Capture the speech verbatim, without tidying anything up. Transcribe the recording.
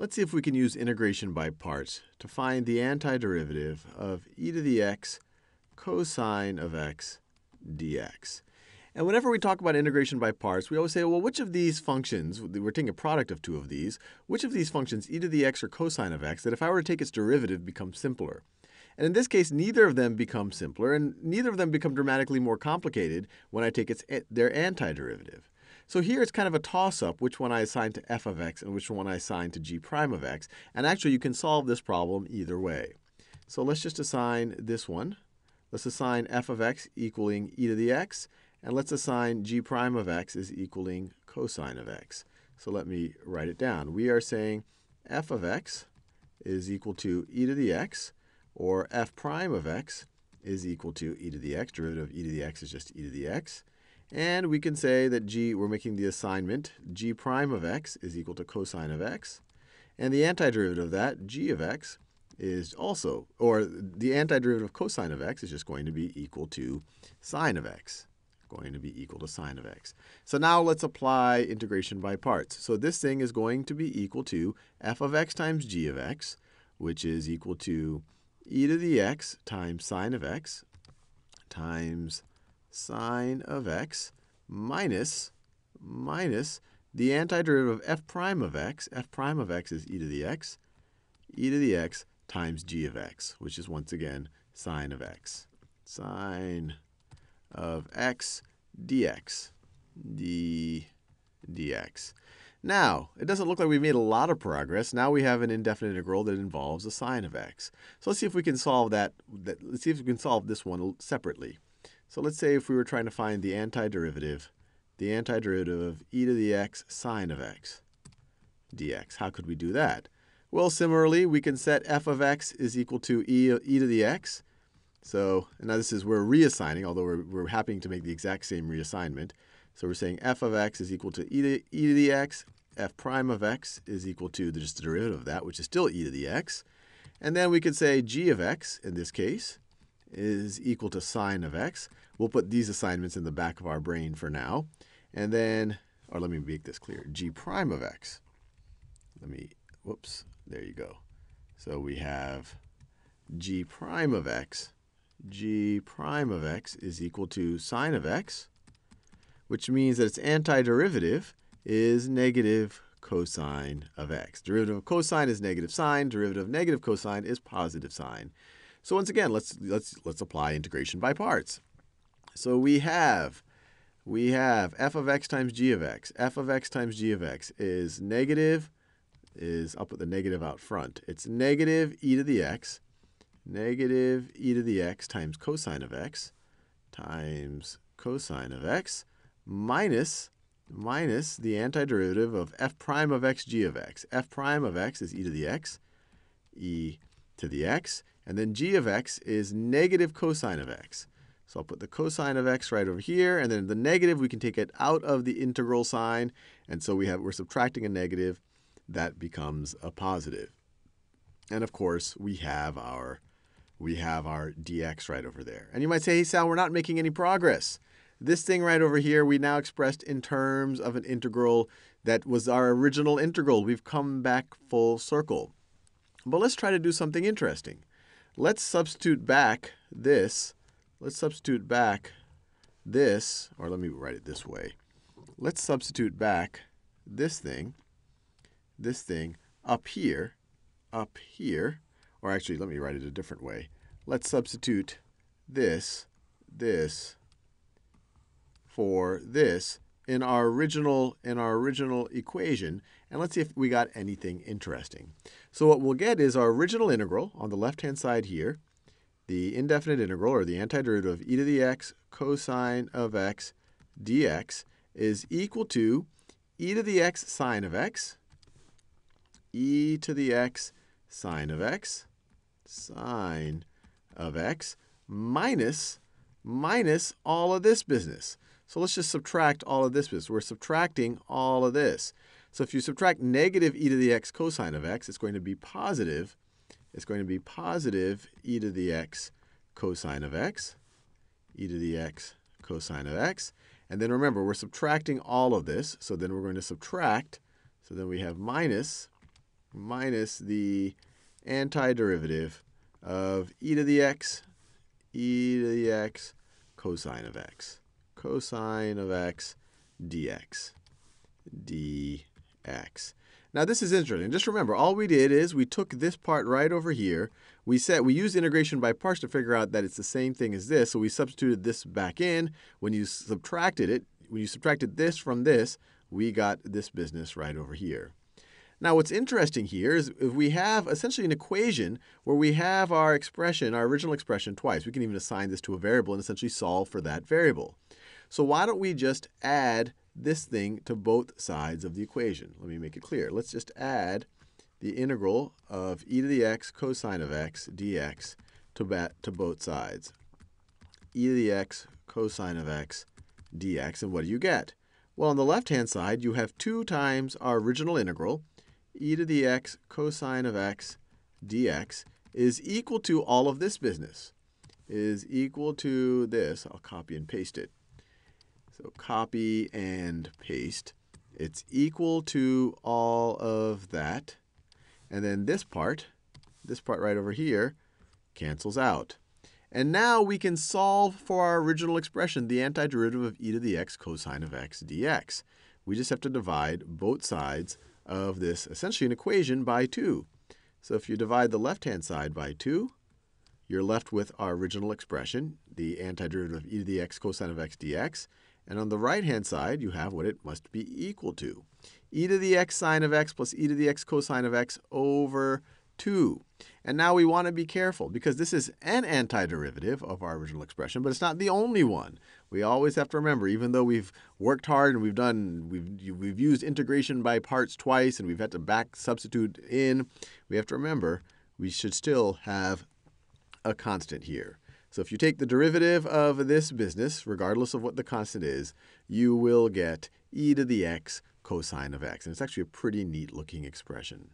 Let's see if we can use integration by parts to find the antiderivative of e to the x cosine of x dx. And whenever we talk about integration by parts, we always say, well, which of these functions, we're taking a product of two of these, which of these functions, e to the x or cosine of x, that if I were to take its derivative, becomes simpler? And in this case, neither of them become simpler, and neither of them become dramatically more complicated when I take its, their antiderivative. So here it's kind of a toss-up which one I assign to f of x and which one I assign to g prime of x. And actually, you can solve this problem either way. So let's just assign this one. Let's assign f of x equaling e to the x. And let's assign g prime of x is equaling cosine of x. So let me write it down. We are saying f of x is equal to e to the x, or f prime of x is equal to e to the x. Derivative of e to the x is just e to the x. And we can say that g, we're making the assignment, g prime of x is equal to cosine of x. And the antiderivative of that, g of x, is also, or the antiderivative of cosine of x is just going to be equal to sine of x, going to be equal to sine of x. So now let's apply integration by parts. So this thing is going to be equal to f of x times g of x, which is equal to e to the x times sine of x times sine of x minus, minus the antiderivative of f prime of x. F prime of x is e to the x, e to the x times g of x, which is once again sine of x. Sine of x dx, d dx. Now, it doesn't look like we've made a lot of progress. Now we have an indefinite integral that involves a sine of x. So let's see if we can solve that, that let's see if we can solve this one separately. So let's say if we were trying to find the antiderivative, the antiderivative of e to the x sine of x dx. How could we do that? Well, similarly, we can set f of x is equal to e, e to the x. So, and now this is, we're reassigning, although we're, we're happening to make the exact same reassignment. So we're saying f of x is equal to e to, e to the x, f prime of x is equal to the, just the derivative of that, which is still e to the x. And then we could say g of x, in this case, is equal to sine of x. We'll put these assignments in the back of our brain for now. And then, or let me make this clear, g prime of x. Let me, whoops, there you go. So we have g prime of x. G prime of x is equal to sine of x, which means that its antiderivative is negative cosine of x. Derivative of cosine is negative sine. Derivative of negative cosine is positive sine. So once again, let's, let's, let's apply integration by parts. So we have, we have f of x times g of x. F of x times g of x is negative, is, I'll put the negative out front. It's negative e to the x, negative e to the x times cosine of x, times cosine of x, minus, minus the antiderivative of f prime of x g of x. F prime of x is e to the x, e to the x. And then g of x is negative cosine of x. So I'll put the cosine of x right over here. And then the negative, we can take it out of the integral sign. And so we have, we're subtracting a negative. That becomes a positive. And of course, we have our, we have our dx right over there. And you might say, hey, Sal, we're not making any progress. This thing right over here, we now expressed in terms of an integral that was our original integral. We've come back full circle. But let's try to do something interesting. Let's substitute back this. Let's substitute back this, or let me write it this way. Let's substitute back this thing, this thing up here, up here. Or actually, let me write it a different way. Let's substitute this, this for this in our original, in our original equation. And let's see if we got anything interesting. So what we'll get is our original integral on the left-hand side here, the indefinite integral, or the antiderivative of e to the x cosine of x dx is equal to e to the x sine of x, e to the x sine of x, sine of x, minus, minus all of this business. So let's just subtract all of this business. We're subtracting all of this. So if you subtract negative e to the x cosine of x, it's going to be positive. It's going to be positive e to the x cosine of x, e to the x cosine of x. And then remember, we're subtracting all of this. So then we're going to subtract. So then we have minus, minus the antiderivative of e to the x, e to the x, cosine of x, cosine of x, dx, dx. Now this is interesting. Just remember, all we did is we took this part right over here. We said we used integration by parts to figure out that it's the same thing as this. So we substituted this back in. When you subtracted it, when you subtracted this from this, we got this business right over here. Now what's interesting here is if we have essentially an equation where we have our expression, our original expression twice. We can even assign this to a variable and essentially solve for that variable. So why don't we just add this thing to both sides of the equation? Let me make it clear. Let's just add the integral of e to the x cosine of x dx to, bat, to both sides. E to the x cosine of x dx. And what do you get? Well, on the left-hand side, you have two times our original integral. E to the x cosine of x dx is equal to all of this business, is equal to this. I'll copy and paste it. So copy and paste. It's equal to all of that. And then this part, this part right over here, cancels out. And now we can solve for our original expression, the antiderivative of e to the x cosine of x dx. We just have to divide both sides of this, essentially an equation, by two. So if you divide the left-hand side by two, you're left with our original expression, the antiderivative of e to the x cosine of x dx. And on the right-hand side, you have what it must be equal to. E to the x sine of x plus e to the x cosine of x over two. And now we want to be careful, because this is an antiderivative of our original expression, but it's not the only one. We always have to remember, even though we've worked hard and we've done, we've, we've used integration by parts twice and we've had to back substitute in, we have to remember we should still have a constant here. So if you take the derivative of this business, regardless of what the constant is, you will get e to the x cosine of x. And it's actually a pretty neat looking expression.